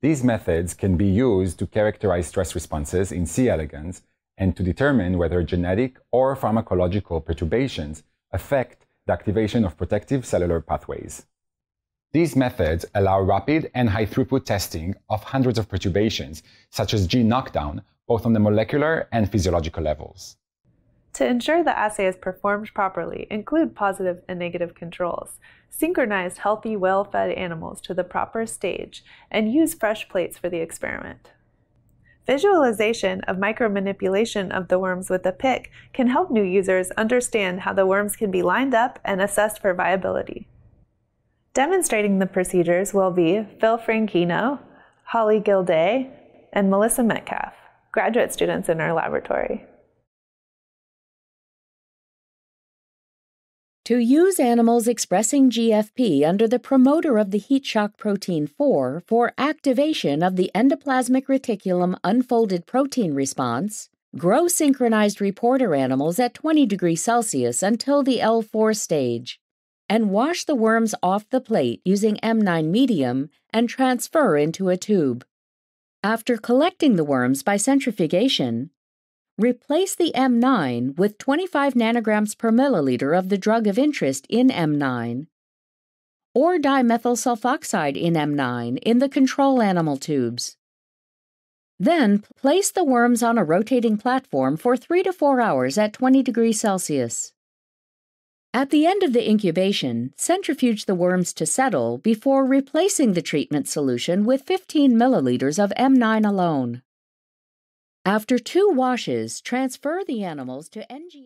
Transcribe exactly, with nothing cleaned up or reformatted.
These methods can be used to characterize stress responses in C. elegans and to determine whether genetic or pharmacological perturbations affect the activation of protective cellular pathways. These methods allow rapid and high-throughput testing of hundreds of perturbations, such as gene knockdown, both on the molecular and physiological levels. To ensure the assay is performed properly, include positive and negative controls, synchronize healthy, well-fed animals to the proper stage, and use fresh plates for the experiment. Visualization of micromanipulation of the worms with a pick can help new users understand how the worms can be lined up and assessed for viability. Demonstrating the procedures will be Phil Frankino, Holly Gilday, and Melissa Metcalf, graduate students in our laboratory. To use animals expressing G F P under the promoter of the heat shock protein four for activation of the endoplasmic reticulum unfolded protein response, grow synchronized reporter animals at twenty degrees Celsius until the L four stage, and wash the worms off the plate using M nine medium and transfer into a tube. After collecting the worms by centrifugation, replace the M nine with twenty-five nanograms per milliliter of the drug of interest in M nine, or dimethyl sulfoxide in M nine in the control animal tubes. Then place the worms on a rotating platform for three to four hours at twenty degrees Celsius. At the end of the incubation, centrifuge the worms to settle before replacing the treatment solution with fifteen milliliters of M nine alone. After two washes, transfer the animals to N G M.